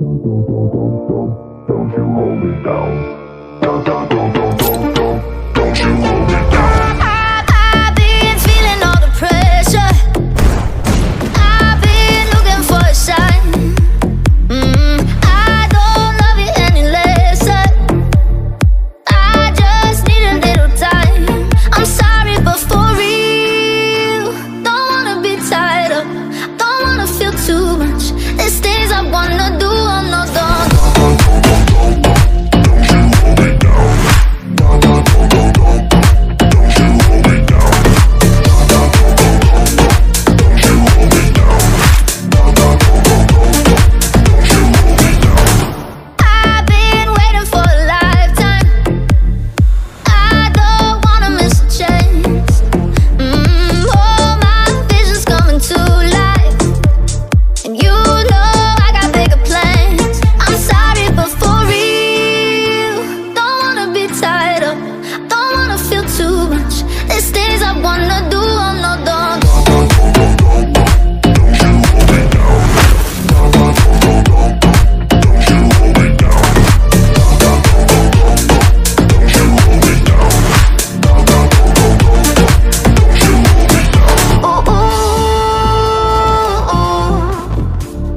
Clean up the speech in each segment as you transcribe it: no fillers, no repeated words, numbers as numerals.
Don't you hold me down. Don't you hold me down. I've been feeling all the pressure. I've been looking for a sign. I don't love you any less. I just need a little time. I'm sorry, but for real, don't wanna be tied up. Don't wanna feel too much. There's things I wanna do, I'm not done.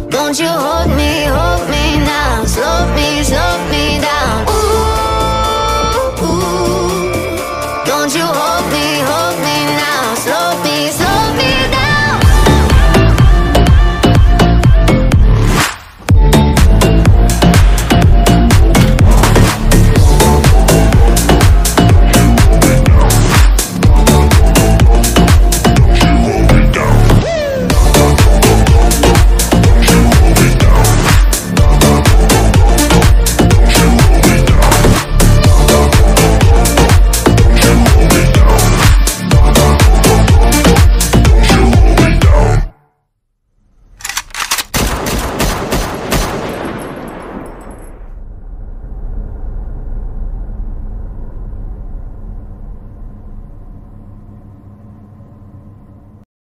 Don't you hold me now, slow me, slow